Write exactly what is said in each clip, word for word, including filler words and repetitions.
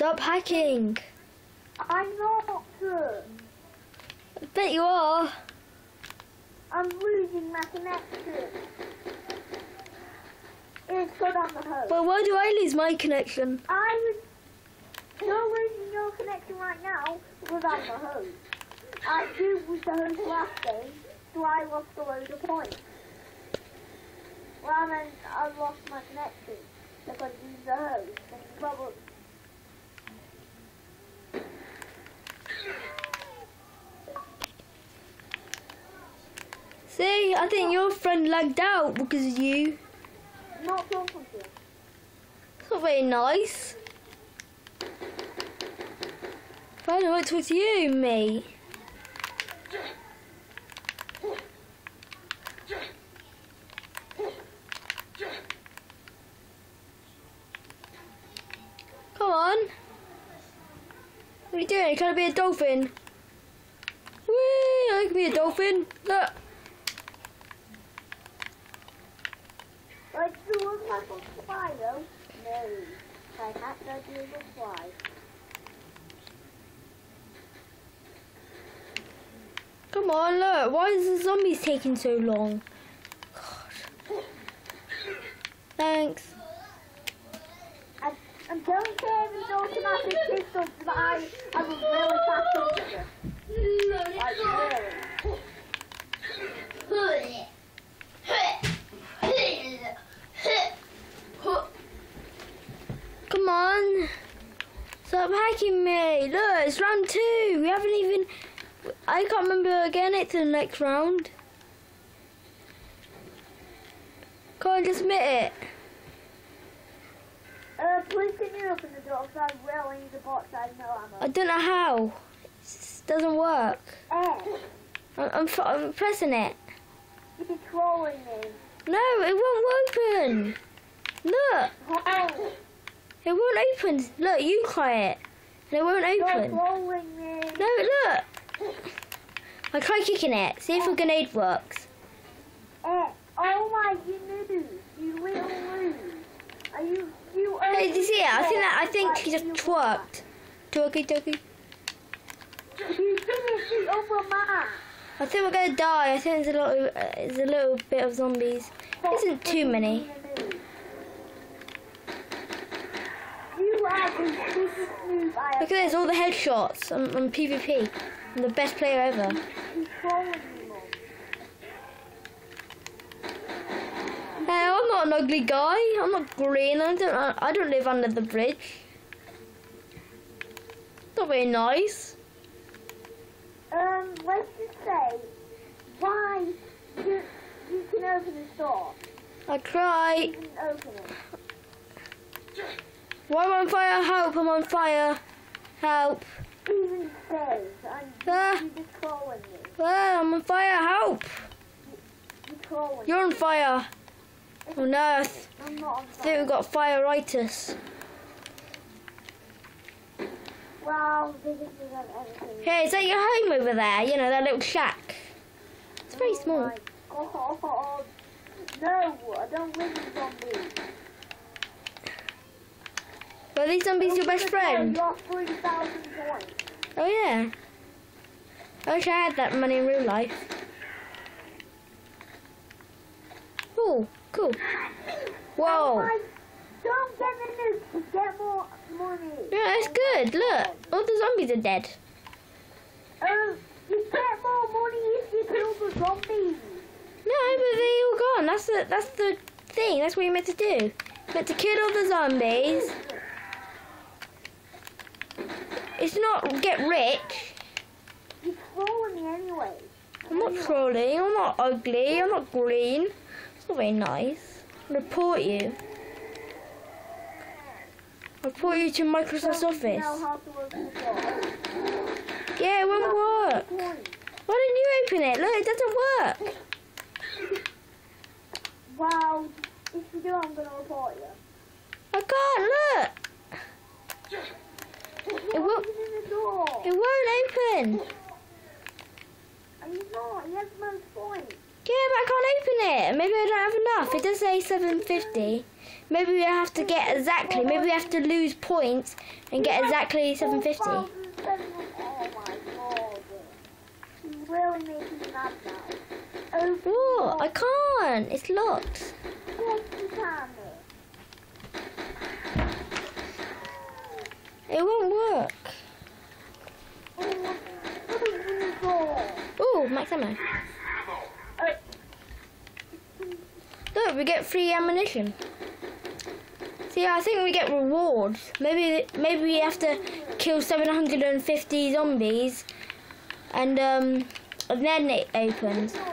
Stop hacking. I'm not. I bet you are. I'm losing my connection. It's good on the host. Well, why do I lose my connection? I'm... You're losing your connection right now because I'm the host. I do was the host last game, so I lost a load of points. Well, I meant I lost my connection because he's the host and the problem. See, I think your friend lagged out because of you. Not your friend. It's not very nice. But I don't want to talk to you, mate. Come on. What are you doing? Can I be a dolphin? Whee! I can be a dolphin. Look. Like you look like a fly though. No, I can't go do the fly. Come on, look. Why is the zombies taking so long? God. Thanks. I, I'm telling you, it's automatic pistol, but I, I'm a really fast soldier. I Come on, stop hacking me. Look, it's round two. We haven't even. I can't remember again. It's the next round. Come on, just admit it. Uh, please can you open the door? Because I will need the box. I have no ammo. I don't know how. It doesn't work. Eh. I'm, I'm, I'm pressing it. You'd be trolling me. No, it won't open. Look. Oh. It won't open. Look, you try it. And it won't open. No, look. I try kicking it. See if a grenade works. Oh my, you lose. You will lose. Are you? You are. Hey, you see it? I think that. I think she just twerked. Twerky, twerky. You finished the upper map. I think we're gonna die. I think there's a lot. Of, uh, there's a little bit of zombies. There isn't too many. Look at this, all the headshots on, on PvP. I'm the best player ever. Hey, I'm not an ugly guy. I'm not green. I don't. I don't live under the bridge. Not very nice. Um, let's just say why you you can open this door. I try. You can open it. Why am I on fire? Help, I'm on fire. Help. Even says, I'm just calling you. Ah, I'm on fire, help. You, you're, you're on fire. Oh no, I'm not on fire. I think we've got fireritis. Wow, this is everything. Hey, is that your home over there? You know, that little shack. It's very oh small. God. No, I don't live in zombies. Are these zombies your best friend? Oh yeah. I wish I had that money in real life. Oh, cool. Whoa. Don't get the nuke to get more money. Yeah, that's good. Look, all the zombies are dead. Um, you get more money if you kill the zombies. No, but they're all gone. That's the that's the thing. That's what you're meant to do. You're meant to kill all the zombies. It's not get rich. You're trolling me anyway. I'm not trolling. I'm not ugly. I'm not green. It's not very nice. I'll report you. I'll report you to Microsoft's office. Yeah, it won't work. Why didn't you open it? Look, it doesn't work. Wow. If you do, I'm going to report you. I can't. Look. It won't. It won't open. Are you not? You have the most points. Yeah, but I can't open it. Maybe I don't have enough. It does say seven fifty. Maybe we have to get exactly. Maybe we have to lose points and get exactly seven fifty. Oh, I can't. It's locked. It won't work. Oh, max ammo. Look, we get free ammunition. See, I think we get rewards. Maybe, maybe we have to kill seven hundred fifty zombies, and um, and then it opens. No,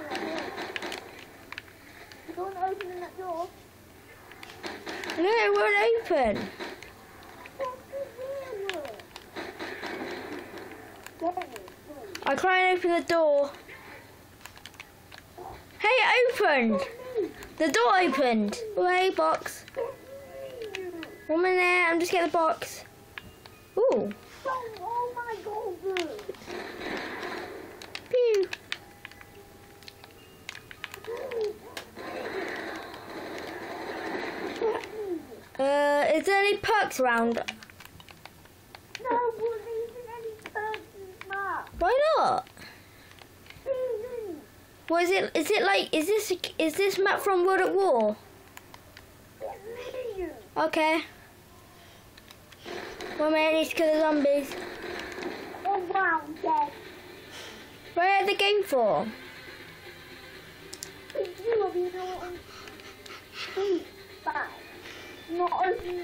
it won't open. I try and open the door. Hey, it opened. The door opened. Oh, hey, box. One minute, I'm just getting the box. Ooh. Oh my God. Pew. Uh, is there any perks around? No, there isn't any perks, Mark. Why not? What is it? Is it like? Is this? Is this map from World at War? Okay. One minute, I need to kill the zombies. Oh wow! Yes. Where are the game for? Not opening